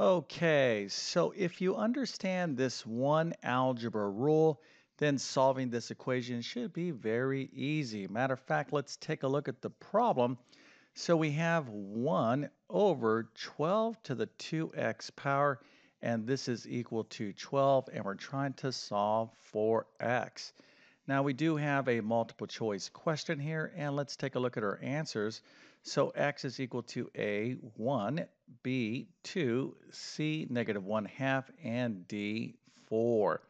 Okay, so if you understand this one algebra rule, then solving this equation should be very easy. Matter of fact, let's take a look at the problem. So we have 1 over 12 to the 2x power, and this is equal to 12, and we're trying to solve for x. Now we do have a multiple choice question here, and let's take a look at our answers. So x is equal to A, 1, B, 2, C, negative 1/2, and D, 4.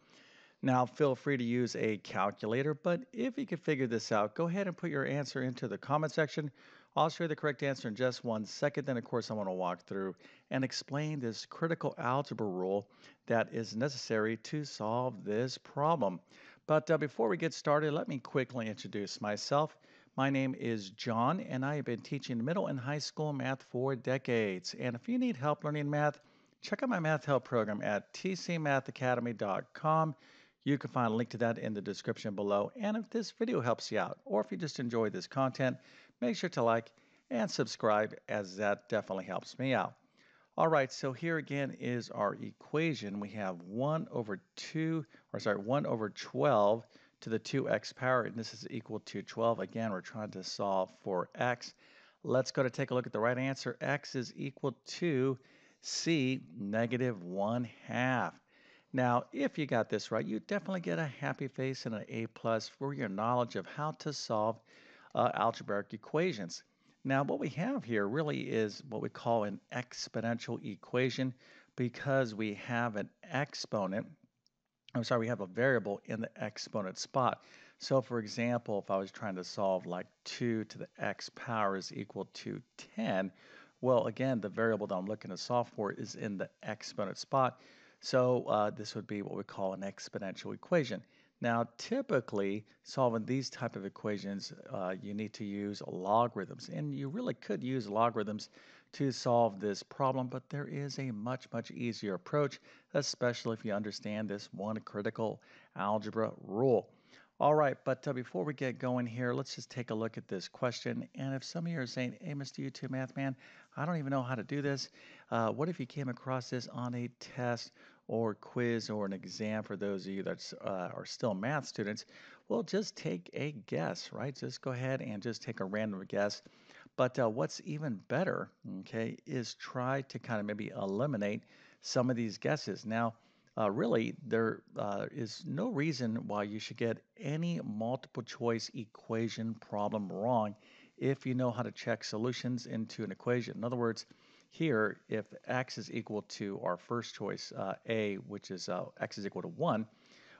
Now feel free to use a calculator, but if you can figure this out, go ahead and put your answer into the comment section. I'll show you the correct answer in just 1 second. Then of course I want to walk through and explain this critical algebra rule that is necessary to solve this problem. But before we get started, let me quickly introduce myself. My name is John, and I have been teaching middle and high school math for decades. And if you need help learning math, check out my math help program at tcmathacademy.com. You can find a link to that in the description below. And if this video helps you out, or if you just enjoy this content, make sure to like and subscribe, as that definitely helps me out. All right, so here again is our equation. We have 1 over 12 to the 2x power, and this is equal to 12. Again, we're trying to solve for x. Let's go to take a look at the right answer. X is equal to C, negative 1/2. Now, if you got this right, you definitely get a happy face and an A+ for your knowledge of how to solve algebraic equations. Now, what we have here really is what we call an exponential equation, because we have we have a variable in the exponent spot. So, for example, if I was trying to solve like 2 to the x power is equal to 10, well, again, the variable that I'm looking to solve for is in the exponent spot. So this would be what we call an exponential equation. Now, typically, solving these type of equations, you need to use logarithms. And you really could use logarithms to solve this problem, but there is a much, much easier approach, especially if you understand this one critical algebra rule. All right, but before we get going here, let's just take a look at this question. And if some of you are saying, hey, Mr. YouTube Math Man, I don't even know how to do this. What if you came across this on a test or quiz or an exam for those of you that are still math students? Well, just take a guess, right? Just go ahead and just take a random guess. But what's even better, okay, is try to kind of maybe eliminate some of these guesses. Now, really, there is no reason why you should get any multiple choice equation problem wrong if you know how to check solutions into an equation. In other words, here, if x is equal to our first choice, A, which is x is equal to 1,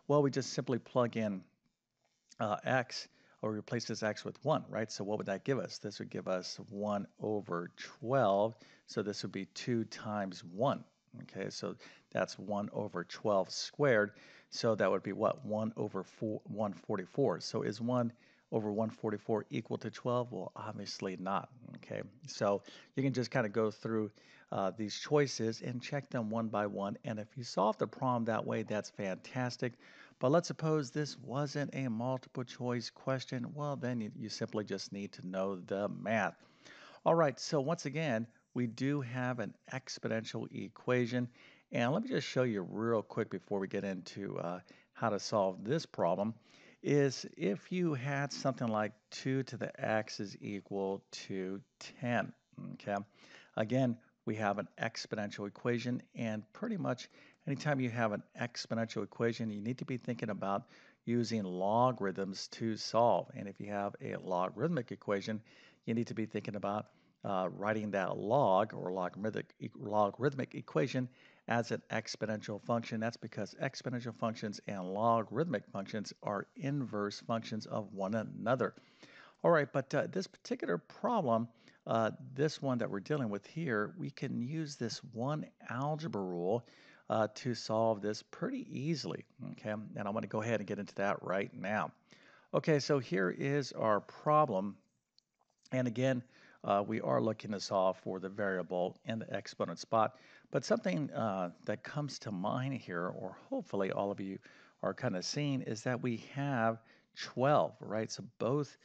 well, we just simply plug in x, or replace this x with 1, right? So what would that give us? This would give us 1 over 12, so this would be 2 times 1. Okay, so that's 1 over 12 squared. So that would be what? 1 over 144. So is 1 over 144 equal to 12? Well, obviously not. Okay, so you can just kind of go through these choices and check them one by one. And if you solve the problem that way, that's fantastic. But let's suppose this wasn't a multiple choice question. Well, then you simply just need to know the math. All right, so once again, we do have an exponential equation, and let me just show you real quick before we get into how to solve this problem, is if you had something like 2 to the x is equal to 10, okay? Again, we have an exponential equation, and pretty much anytime you have an exponential equation, you need to be thinking about using logarithms to solve. And if you have a logarithmic equation, you need to be thinking about writing that log or logarithmic equation as an exponential function. That's because exponential functions and logarithmic functions are inverse functions of one another. All right, but this particular problem, this one that we're dealing with here, we can use this one algebra rule to solve this pretty easily, okay? And I'm going to go ahead and get into that right now. Okay, so here is our problem. And again, we are looking to solve for the variable in the exponent spot. But something that comes to mind here, or hopefully all of you are kind of seeing, is that we have 12, right? So both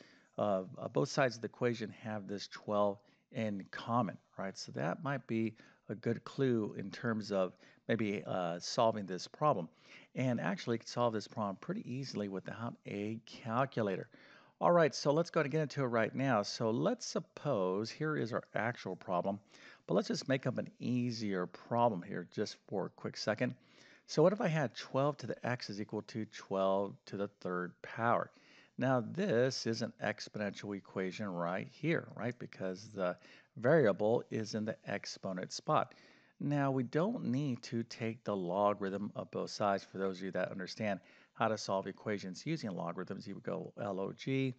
sides of the equation have this 12 in common, right? So that might be a a good clue in terms of maybe solving this problem. And actually could solve this problem pretty easily without a calculator. All right, so let's go ahead and get into it right now. So let's suppose here is our actual problem, but let's just make up an easier problem here just for a quick second. So what if I had 12 to the x is equal to 12 to the third power? Now this is an exponential equation right here, right? Because the variable is in the exponent spot. Now we don't need to take the logarithm of both sides. For those of you that understand how to solve equations using logarithms, you would go LOG,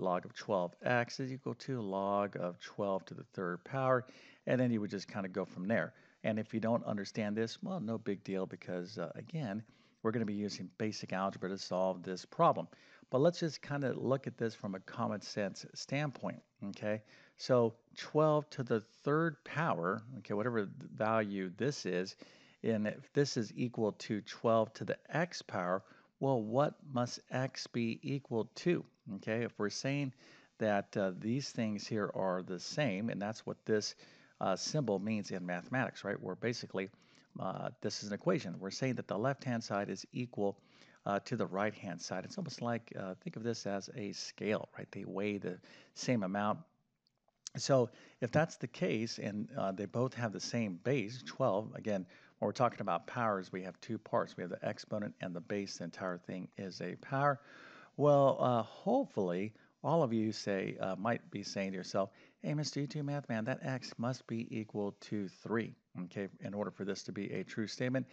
log of 12x is equal to log of 12 to the third power, and then you would just kind of go from there. And if you don't understand this, well, no big deal, because again, we're going to be using basic algebra to solve this problem. But let's just kind of look at this from a common sense standpoint, okay? So 12 to the third power, okay, whatever value this is, and if this is equal to 12 to the x power, well, what must x be equal to? Okay, if we're saying that these things here are the same, and that's what this symbol means in mathematics, right? We're basically, this is an equation. We're saying that the left-hand side is equal to the right-hand side. It's almost like, think of this as a scale, right? They weigh the same amount. So if that's the case, and they both have the same base, 12, again, when we're talking about powers, we have two parts. We have the exponent and the base. The entire thing is a power. Well, hopefully, all of you say might be saying to yourself, hey, Mr. YouTube Math Man, that x must be equal to 3, okay, in order for this to be a true statement,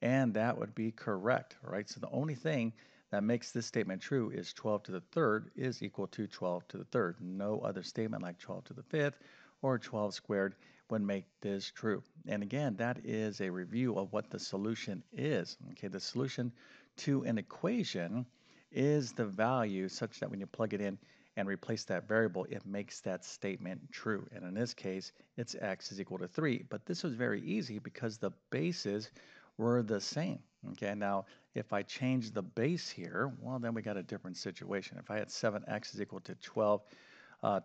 and that would be correct, all right? So the only thing that makes this statement true is 12 to the third is equal to 12 to the third. No other statement like 12 to the fifth or 12 squared would make this true. And again, that is a review of what the solution is. Okay, the solution to an equation is the value such that when you plug it in and replace that variable, it makes that statement true. And in this case, it's x is equal to 3. But this was very easy because the bases were the same. Okay, now if I change the base here, well, then we got a different situation. If I had 7x is equal to 12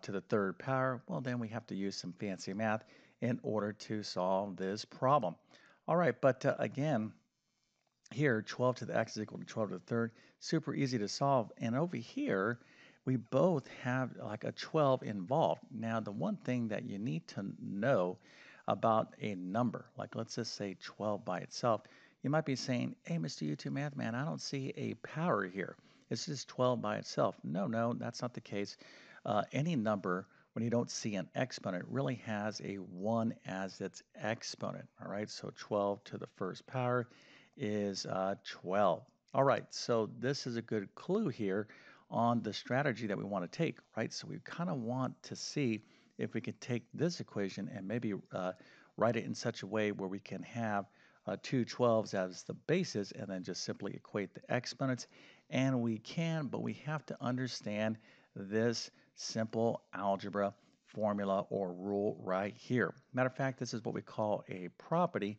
to the third power, well, then we have to use some fancy math in order to solve this problem. All right, but again, here, 12 to the x is equal to 12 to the third. Super easy to solve. And over here, we both have like a 12 involved. Now, the one thing that you need to know about a number, like let's just say 12 by itself, you might be saying, hey, Mr. YouTube Math Man, I don't see a power here. It's just 12 by itself. No, that's not the case. Any number, when you don't see an exponent, really has a 1 as its exponent, all right? So 12 to the first power is 12. All right, so this is a good clue here on the strategy that we want to take, right? So we kind of want to see if we could take this equation and maybe write it in such a way where we can have two 12s as the bases and then just simply equate the exponents. And we can, but we have to understand this simple algebra formula or rule right here. Matter of fact, this is what we call a property.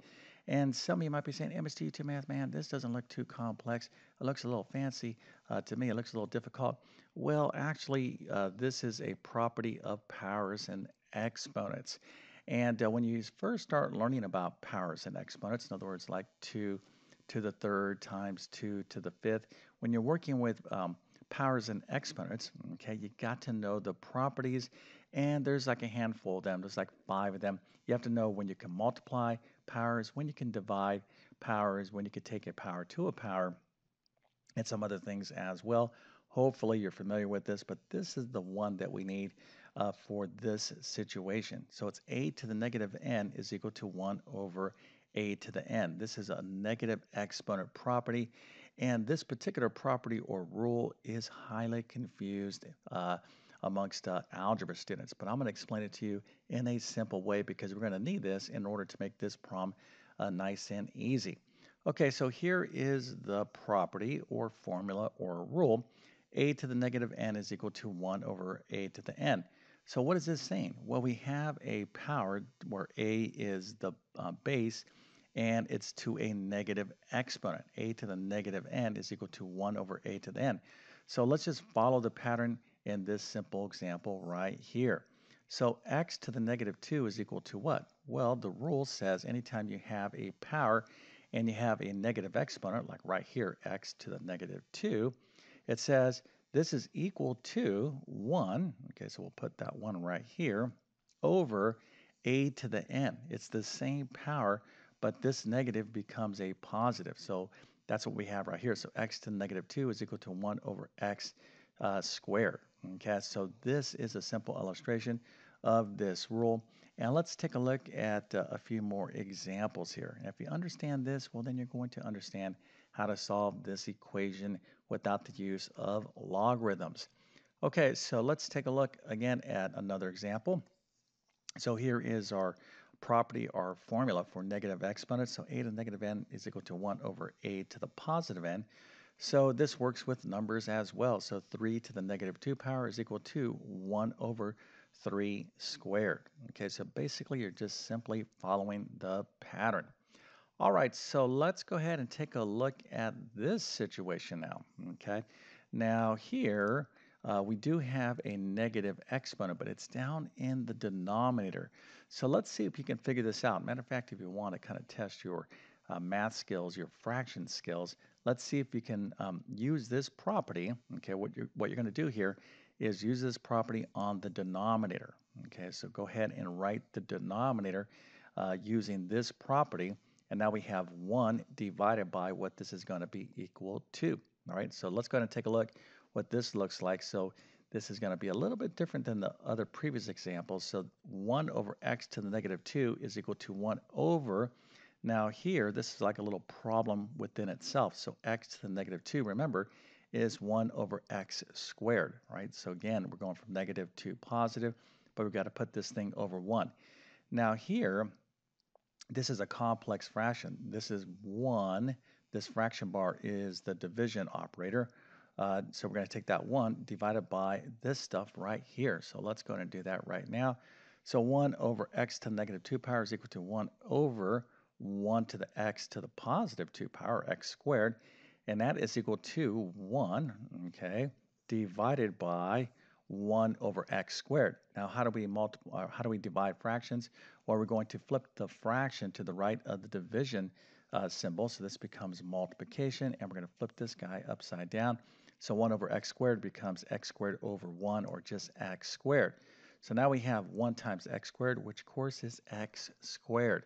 And some of you might be saying, hey, Mr. YouTube Math Man, this doesn't look too complex. It looks a little fancy. To me, it looks a little difficult. Well, actually, this is a property of powers and exponents. And when you first start learning about powers and exponents, in other words, like 2 to the third times 2 to the fifth, when you're working with powers and exponents, okay, you got to know the properties, and there's like a handful of them. There's like 5 of them. You have to know when you can multiply powers, when you can divide powers, when you can take a power to a power, and some other things as well. Hopefully you're familiar with this, but this is the one that we need for this situation. So it's a to the negative n is equal to 1 over a to the n. This is a negative exponent property, and this particular property or rule is highly confused amongst algebra students. But I'm going to explain it to you in a simple way because we're going to need this in order to make this problem nice and easy. Okay, so here is the property or formula or rule. A to the negative n is equal to 1 over a to the n. So what is this saying? Well, we have a power where a is the base, and it's to a negative exponent. A to the negative n is equal to 1 over a to the n. So let's just follow the pattern in this simple example right here. So x to the negative 2 is equal to what? Well, the rule says anytime you have a power and you have a negative exponent, like right here, x to the negative 2, it says this is equal to 1, okay, so we'll put that 1 right here, over a to the n. It's the same power, but this negative becomes a positive. So that's what we have right here. So x to the negative 2 is equal to 1 over x squared. Okay, so this is a simple illustration of this rule. And let's take a look at a few more examples here. And if you understand this, well, then you're going to understand how to solve this equation without the use of logarithms. Okay, so let's take a look again at another example. So here is our property, our formula for negative exponents. So a to the negative n is equal to 1 over a to the positive n. So this works with numbers as well. So 3 to the negative 2 power is equal to 1 over 3 squared. Okay, so basically you're just simply following the pattern. All right, so let's go ahead and take a look at this situation now. Okay, now here we do have a negative exponent, but it's down in the denominator. So let's see if you can figure this out. Matter of fact, if you want to kind of test your math skills, your fraction skills, let's see if you can use this property. Okay, what you're going to do here is use this property on the denominator. Okay, so go ahead and write the denominator using this property, and now we have 1 divided by what this is going to be equal to. All right, so let's go ahead and take a look what this looks like. So this is going to be a little bit different than the other previous examples. So 1 over x to the negative 2 is equal to 1 over. Now here, this is like a little problem within itself. So x to the negative 2, remember, is 1 over x squared, right? So again, we're going from negative to positive, but we've got to put this thing over 1. Now here, this is a complex fraction. This is 1. This fraction bar is the division operator. So we're going to take that 1 divided by this stuff right here. So let's go ahead and do that right now. So 1 over x to the negative 2 power is equal to 1 over 1 to the x to the positive 2 power, x squared. And that is equal to 1, okay, divided by 1 over x squared. Now, how do we multiply? How do we divide fractions? Well, we're going to flip the fraction to the right of the division symbol. So this becomes multiplication, and we're going to flip this guy upside down. So 1 over x squared becomes x squared over 1, or just x squared. So now we have 1 times x squared, which of course is x squared.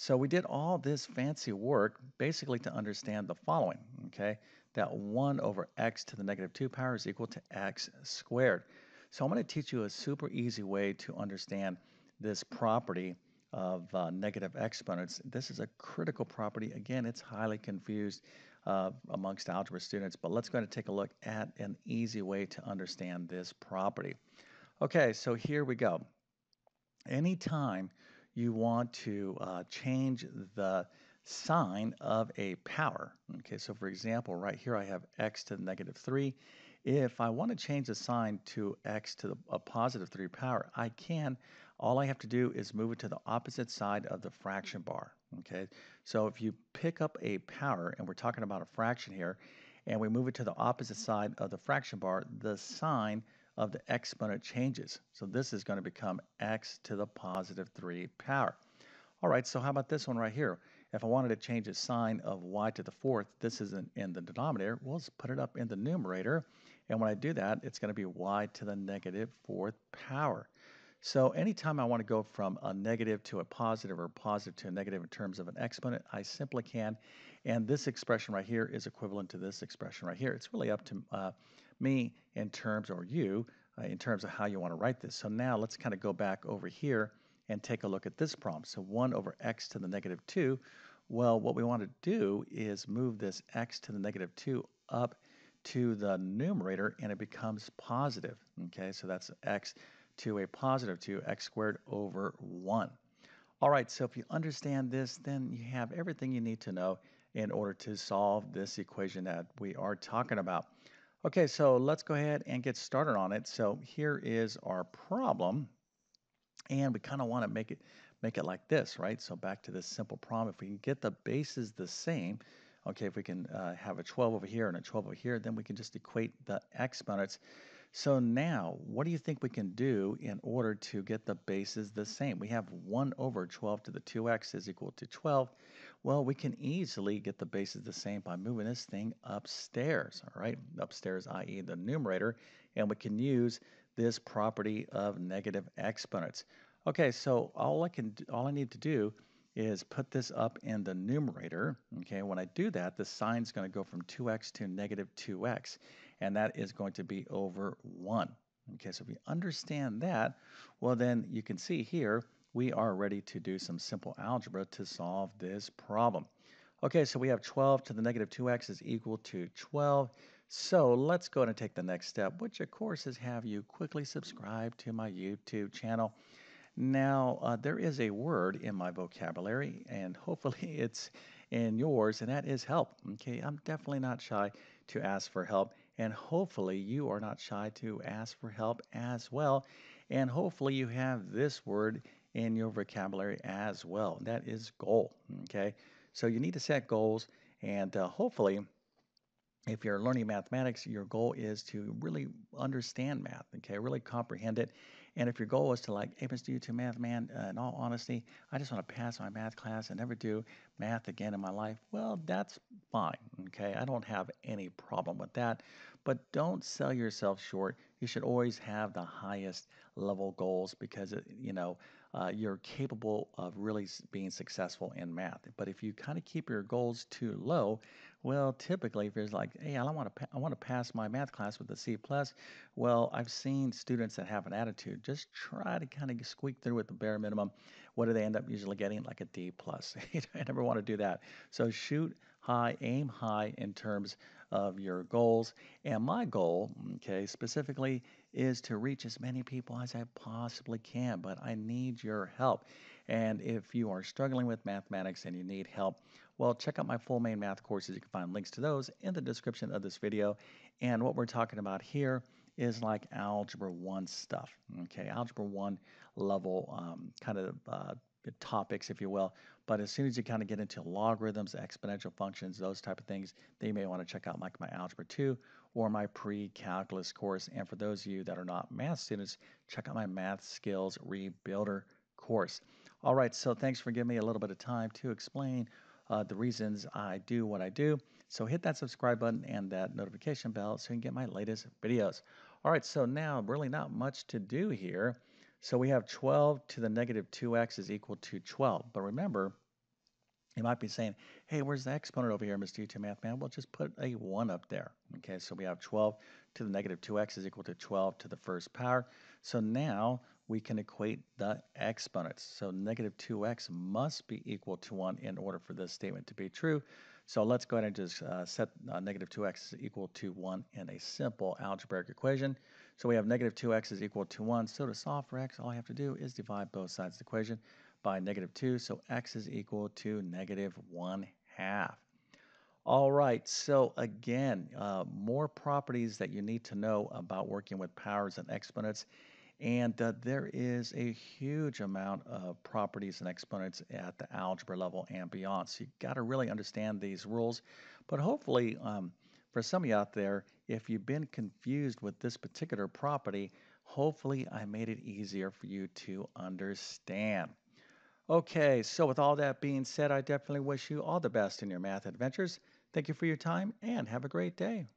So we did all this fancy work basically to understand the following, okay? That 1 over x to the negative 2 power is equal to x squared. So I'm going to teach you a super easy way to understand this property of negative exponents. This is a critical property. Again, it's highly confused amongst algebra students, but let's go ahead and take a look at an easy way to understand this property. Okay, so here we go. Anytime you want to change the sign of a power, okay, so for example, right here I have x to the negative 3. If I want to change the sign to x to a positive 3 power, I can. All I have to do is move it to the opposite side of the fraction bar. Okay, so if you pick up a power, and we're talking about a fraction here, and we move it to the opposite side of the fraction bar, the sign of the exponent changes. So this is going to become x to the positive 3 power. All right, so how about this one right here? If I wanted to change the sign of y to the 4th, this isn't in the denominator. We'll just put it up in the numerator, and when I do that, it's going to be y to the negative 4th power. So anytime I want to go from a negative to a positive or positive to a negative in terms of an exponent, I simply can. And this expression right here is equivalent to this expression right here. It's really up to me in terms, or you, in terms of how you want to write this. So now let's kind of go back over here and take a look at this problem. So 1 over x to the negative 2. Well, what we want to do is move this x to the negative 2 up to the numerator, and it becomes positive. Okay, so that's x to a positive 2, x squared over 1. All right, so if you understand this, then you have everything you need to know in order to solve this equation that we are talking about. Okay, so let's go ahead and get started on it. So here is our problem, and we kind of want to make it like this, right? So back to this simple problem. If we can get the bases the same, okay, if we can have a 12 over here and a 12 over here, then we can just equate the exponents. So now, what do you think we can do in order to get the bases the same? We have 1 over 12 to the 2x is equal to 12. Well, we can easily get the bases the same by moving this thing upstairs, all right? Upstairs, i.e. the numerator, and we can use this property of negative exponents. Okay, so all I need to do is put this up in the numerator. Okay, when I do that, the sign's going to go from 2x to negative 2x, and that is going to be over 1. Okay, so if you understand that, well then you can see here we are ready to do some simple algebra to solve this problem. Okay, so we have 12 to the negative 2x is equal to 12. So let's go ahead and take the next step, which of course is have you quickly subscribe to my YouTube channel. Now, there is a word in my vocabulary, and hopefully it's in yours, and that is help. Okay, I'm definitely not shy to ask for help, and hopefully you are not shy to ask for help as well, and hopefully you have this word in your vocabulary as well. That is goal, okay? So you need to set goals, and hopefully, if you're learning mathematics, your goal is to really understand math, okay, really comprehend it. And if your goal is to like, hey, Mr. YouTube Math Man, in all honesty, I just want to pass my math class and never do math again in my life, well, that's fine, okay? I don't have any problem with that. But don't sell yourself short. You should always have the highest level goals because, you know, you're capable of really being successful in math. But if you kind of keep your goals too low, well, typically if you're like, hey, I want to pass my math class with a C+, well, I've seen students that have an attitude just try to kind of squeak through with the bare minimum. What do they end up usually getting? Like a D+. I never want to do that. So shoot high, aim high in terms of your goals. And my goal, okay, specifically is to reach as many people as I possibly can, but I need your help. And if you are struggling with mathematics and you need help, well, check out my full main math courses. You can find links to those in the description of this video. And what we're talking about here is like Algebra 1 stuff, okay? Algebra 1 level kind of topics, if you will. But as soon as you kind of get into logarithms, exponential functions, those type of things, then you may want to check out like my Algebra 2 or my pre-calculus course. And for those of you that are not math students, check out my Math Skills Rebuilder course. All right, so thanks for giving me a little bit of time to explain the reasons I do what I do. So hit that subscribe button and that notification bell so you can get my latest videos. All right, so now really not much to do here. So we have 12 to the negative 2x is equal to 12. But remember, you might be saying, hey, where's the exponent over here, Mr. YouTube Math Man? Well, just put a 1 up there. Okay, so we have 12 to the negative 2x is equal to 12 to the first power. So now we can equate the exponents. So negative 2x must be equal to 1 in order for this statement to be true. So let's go ahead and just set negative 2x is equal to 1 in a simple algebraic equation. So we have negative 2x is equal to 1. So to solve for x, all I have to do is divide both sides of the equation by negative 2. So x is equal to negative 1/2. All right, so again, more properties that you need to know about working with powers and exponents. And there is a huge amount of properties and exponents at the algebra level and beyond. So you've got to really understand these rules. But hopefully, for some of you out there, if you've been confused with this particular property, hopefully I made it easier for you to understand. Okay, so with all that being said, I definitely wish you all the best in your math adventures. Thank you for your time and have a great day.